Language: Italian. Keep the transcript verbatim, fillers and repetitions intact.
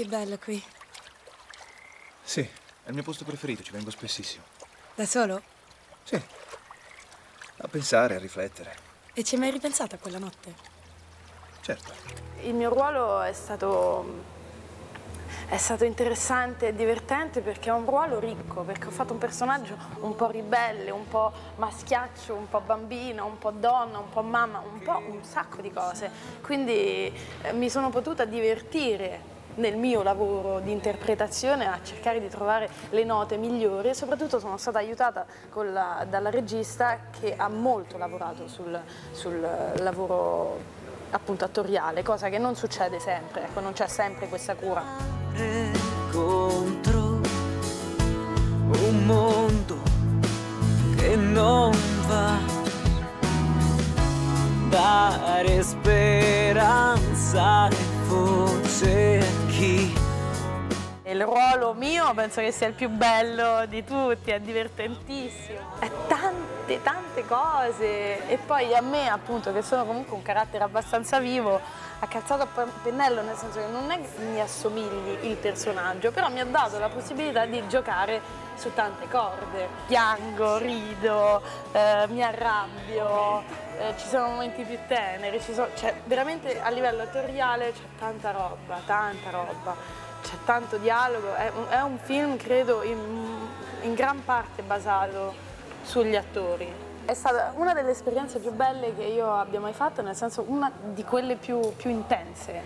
Che bello qui. Sì, è il mio posto preferito, ci vengo spessissimo. Da solo? Sì. A pensare, a riflettere. E ci hai mai ripensato a quella notte? Certo. Il mio ruolo è stato... È stato interessante e divertente perché è un ruolo ricco, perché ho fatto un personaggio un po' ribelle, un po' maschiaccio, un po' bambina, un po' donna, un po' mamma, un po' un sacco di cose. Quindi eh, mi sono potuta divertire nel mio lavoro di interpretazione a cercare di trovare le note migliori e soprattutto sono stata aiutata con la, dalla regista che ha molto lavorato sul, sul lavoro appunto attoriale, cosa che non succede sempre, ecco, non c'è sempre questa cura. Contro un mondo che non va dare speranza e forse chi. Il ruolo mio penso che sia il più bello di tutti, è divertentissimo, è tante tante cose e poi a me appunto che sono comunque un carattere abbastanza vivo ha calzato a pennello, nel senso che non è che mi assomigli il personaggio, però mi ha dato la possibilità di giocare su tante corde. Piango, rido, eh, mi arrabbio, eh, ci sono momenti più teneri, ci sono, cioè, veramente a livello attoriale c'è tanta roba, tanta roba, c'è tanto dialogo, è un, è un film credo in, in gran parte basato sugli attori. È stata una delle esperienze più belle che io abbia mai fatto, nel senso una di quelle più, più intense.